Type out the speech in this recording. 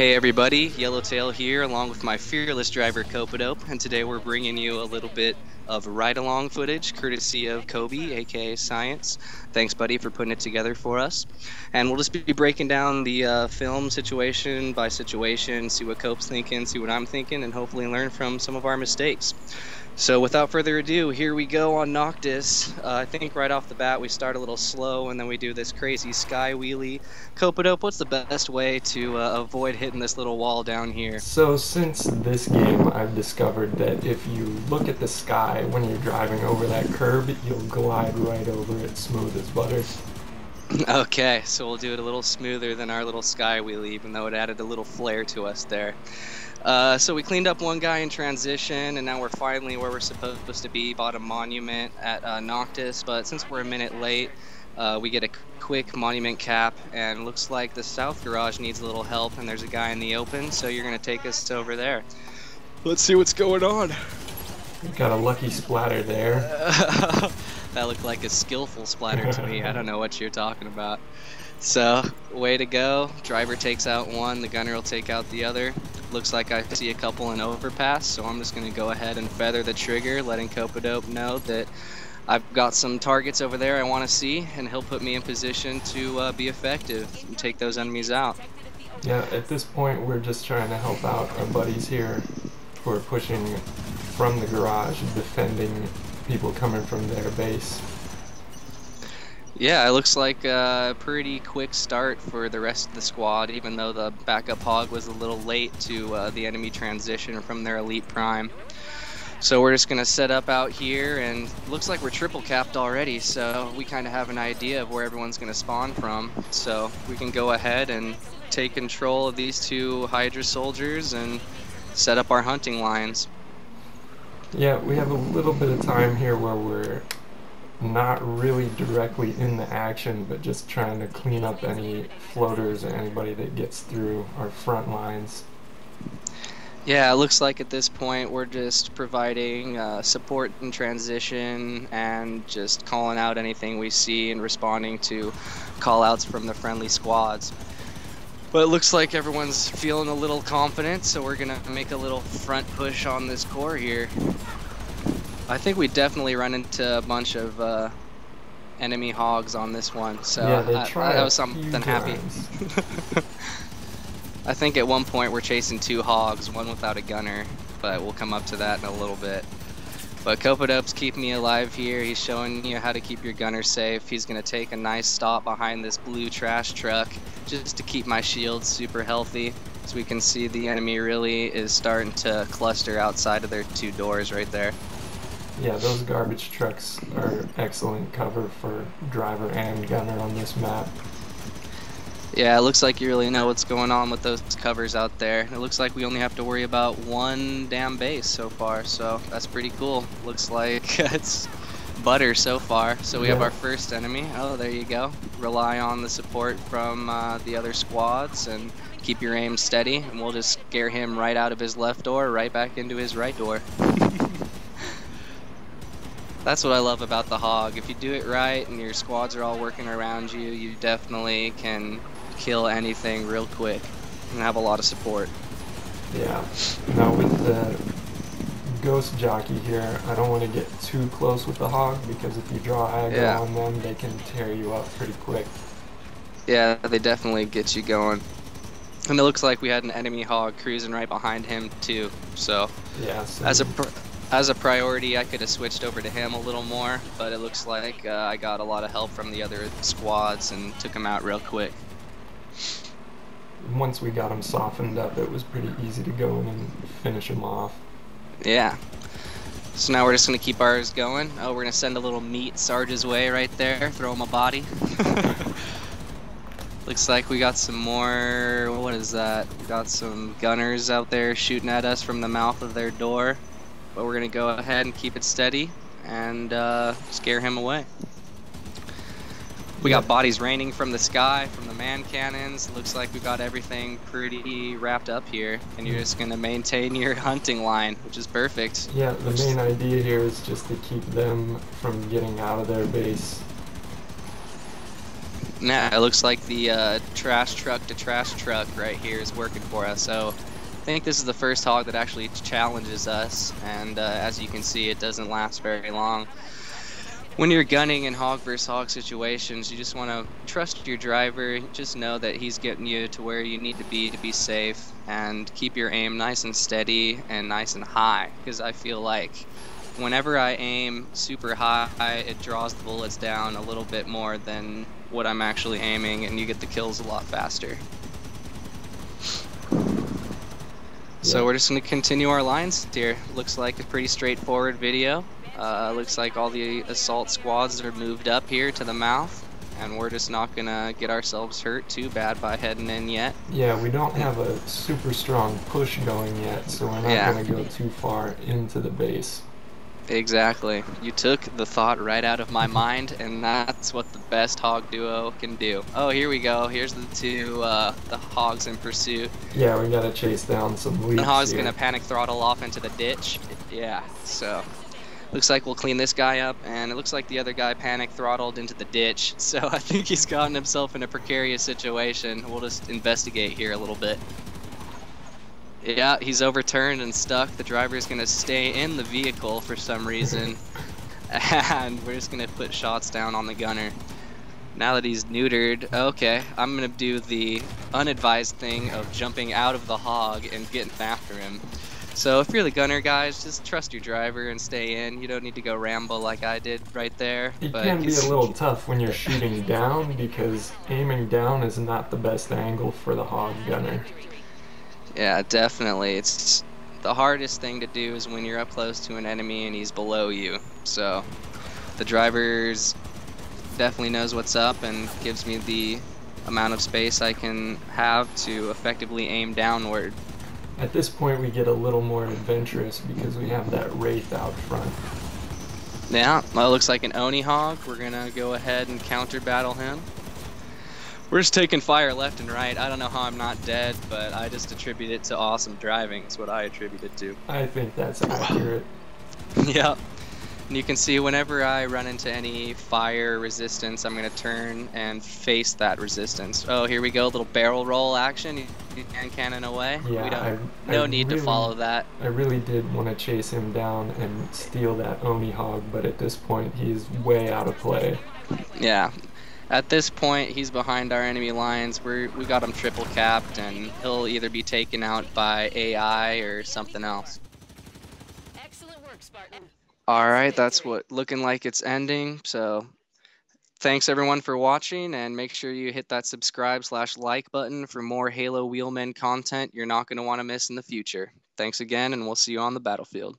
Hey everybody, Yellowtail here along with my fearless driver Copadope, and today we're bringing you a little bit of ride-along footage courtesy of Kobe, aka Science. Thanks buddy for putting it together for us. And we'll just be breaking down the film situation by situation, see what Cope's thinking, see what I'm thinking, and hopefully learn from some of our mistakes. So without further ado, here we go on Noctis. I think right off the bat we start a little slow and then we do this crazy sky wheelie. Copadope, what's the best way to avoid hitting this little wall down here? So since this game, I've discovered that if you look at the sky when you're driving over that curb, you'll glide right over it, smooth as butter. Okay, so we'll do it a little smoother than our little sky wheelie, even though it added a little flair to us there. So we cleaned up one guy in transition, and now we're finally where we're supposed to be, bottom monument at Noctis. But since we're a minute late, we get a quick monument cap, and looks like the south garage needs a little help, and there's a guy in the open, so you're going to take us over there. Let's see what's going on. We've got a lucky splatter there. That looked like a skillful splatter to me. I don't know what you're talking about. So, way to go. Driver takes out one, the gunner will take out the other. Looks like I see a couple in overpass, so I'm just going to go ahead and feather the trigger, letting Copadope know that I've got some targets over there I want to see, and he'll put me in position to be effective and take those enemies out. Yeah, at this point we're just trying to help out our buddies here who are pushing from the garage, defending people coming from their base. Yeah, it looks like a pretty quick start for the rest of the squad, even though the backup hog was a little late to the enemy transition from their elite prime. So we're just going to set up out here, and looks like we're triple capped already, so we kind of have an idea of where everyone's going to spawn from. So we can go ahead and take control of these two Hydra soldiers and set up our hunting lines. Yeah, we have a little bit of time here where we're not really directly in the action, but just trying to clean up any floaters or anybody that gets through our front lines. Yeah, it looks like at this point we're just providing support in transition and just calling out anything we see and responding to call-outs from the friendly squads. But it looks like everyone's feeling a little confident, so we're gonna make a little front push on this core here. I think we definitely run into a bunch of enemy hogs on this one, so yeah, that was something happy. I think at one point we're chasing two hogs, one without a gunner, but we'll come up to that in a little bit. But Copadope's keeping me alive here. He's showing you how to keep your gunner safe. He's going to take a nice stop behind this blue trash truck just to keep my shield super healthy. So we can see the enemy really is starting to cluster outside of their two doors right there. Yeah, those garbage trucks are excellent cover for driver and gunner on this map. Yeah, it looks like you really know what's going on with those covers out there. It looks like we only have to worry about one damn base so far, so that's pretty cool. Looks like it's butter so far. So we have our first enemy. Oh, there you go. Rely on the support from the other squads and keep your aim steady, and we'll just scare him right out of his left door, right back into his right door. That's what I love about the hog. If you do it right and your squads are all working around you, you definitely can kill anything real quick and have a lot of support. Yeah. Now with the ghost jockey here, I don't want to get too close with the hog because if you draw aggro on them, they can tear you up pretty quick. Yeah, they definitely get you going. And it looks like we had an enemy hog cruising right behind him too. So, yeah, as a priority, I could have switched over to him a little more, but it looks like I got a lot of help from the other squads and took him out real quick. Once we got him softened up, it was pretty easy to go in and finish him off. Yeah. So now we're just going to keep ours going. Oh, we're going to send a little meat Sarge's way right there, throw him a body. Looks like we got some more, what is that? We got some gunners out there shooting at us from the mouth of their door. But we're going to go ahead and keep it steady and scare him away. We got bodies raining from the sky, from the man cannons. Looks like we've got everything pretty wrapped up here. And you're just going to maintain your hunting line, which is perfect. Yeah, the main idea here is just to keep them from getting out of their base. Nah, it looks like the trash truck to trash truck right here is working for us. So I think this is the first hog that actually challenges us, and as you can see, it doesn't last very long. When you're gunning in hog versus hog situations, you just want to trust your driver. Just know that he's getting you to where you need to be safe, and keep your aim nice and steady and nice and high, because I feel like whenever I aim super high, it draws the bullets down a little bit more than what I'm actually aiming, and you get the kills a lot faster. So we're just going to continue our lines here. Looks like a pretty straightforward video. Looks like all the assault squads are moved up here to the mouth, and we're just not going to get ourselves hurt too bad by heading in yet. Yeah, we don't have a super strong push going yet, so we're not going to go too far into the base. Exactly. You took the thought right out of my mind, and that's what the best hog duo can do. Oh, here we go. Here's the two, the hogs in pursuit. Yeah, we gotta chase down some leaves. One hog's gonna panic throttle off into the ditch. Yeah, so looks like we'll clean this guy up, and it looks like the other guy panic throttled into the ditch. So I think he's gotten himself in a precarious situation. We'll just investigate here a little bit. Yeah, he's overturned and stuck. The driver's gonna stay in the vehicle for some reason. And we're just gonna put shots down on the gunner. Now that he's neutered, okay, I'm gonna do the unadvised thing of jumping out of the hog and getting after him. So if you're the gunner, guys, just trust your driver and stay in. You don't need to go ramble like I did right there. It can be a little tough when you're shooting down, because aiming down is not the best angle for the hog gunner. Yeah, definitely. It's the hardest thing to do is when you're up close to an enemy and he's below you. So the driver's definitely knows what's up and gives me the amount of space I can have to effectively aim downward. At this point we get a little more adventurous because we have that Wraith out front. Yeah, well, it looks like an Oni Hog. We're gonna go ahead and counter battle him. We're just taking fire left and right. I don't know how I'm not dead, but I just attribute it to awesome driving. It's what I attribute it to. I think that's accurate. Yep. And you can see whenever I run into any fire resistance, I'm going to turn and face that resistance. Oh, here we go. Little barrel roll action. You can cannon away. Yeah, we don't, no need to follow that. I really did want to chase him down and steal that Oni Hog, but at this point, he's way out of play. Yeah. At this point, he's behind our enemy lines. We got him triple capped, and he'll either be taken out by AI or something else. Excellent work, Spartan. All right, that's what looking like it's ending. So thanks everyone for watching, and make sure you hit that subscribe/like button for more Halo Wheelmen content you're not going to want to miss in the future. Thanks again, and we'll see you on the battlefield.